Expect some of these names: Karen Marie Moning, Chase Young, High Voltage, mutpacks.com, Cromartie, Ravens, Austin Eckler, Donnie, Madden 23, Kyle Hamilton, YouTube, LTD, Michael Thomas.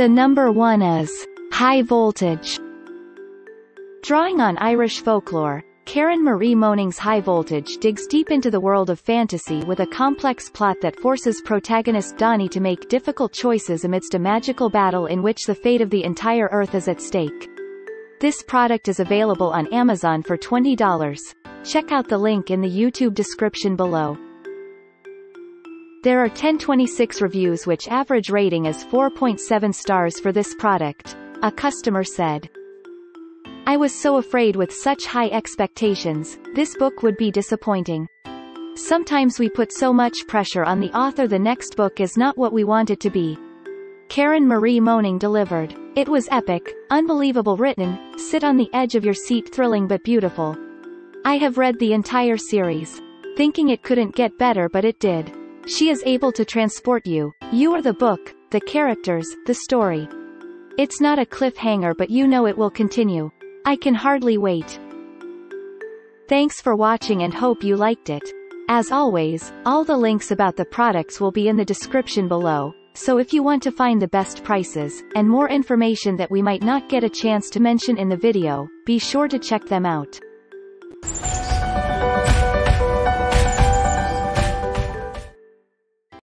The number one is High Voltage. Drawing on Irish folklore, Karen Marie Moning's High Voltage digs deep into the world of fantasy with a complex plot that forces protagonist Donnie to make difficult choices amidst a magical battle in which the fate of the entire Earth is at stake. This product is available on Amazon for $20. Check out the link in the YouTube description below. There are 1026 reviews, which average rating is 4.7 stars for this product. A customer said, "I was so afraid with such high expectations, this book would be disappointing. Sometimes we put so much pressure on the author, the next book is not what we want it to be." Karen Marie Moning delivered. It was epic, unbelievable written, sit on the edge of your seat, thrilling but beautiful. I have read the entire series, thinking it couldn't get better, but it did. She is able to transport you. You are the book, the characters, the story. It's not a cliffhanger, but you know it will continue. I can hardly wait. Thanks for watching and hope you liked it. As always, all the links about the products will be in the description below, so if you want to find the best prices, and more information that we might not get a chance to mention in the video, be sure to check them out.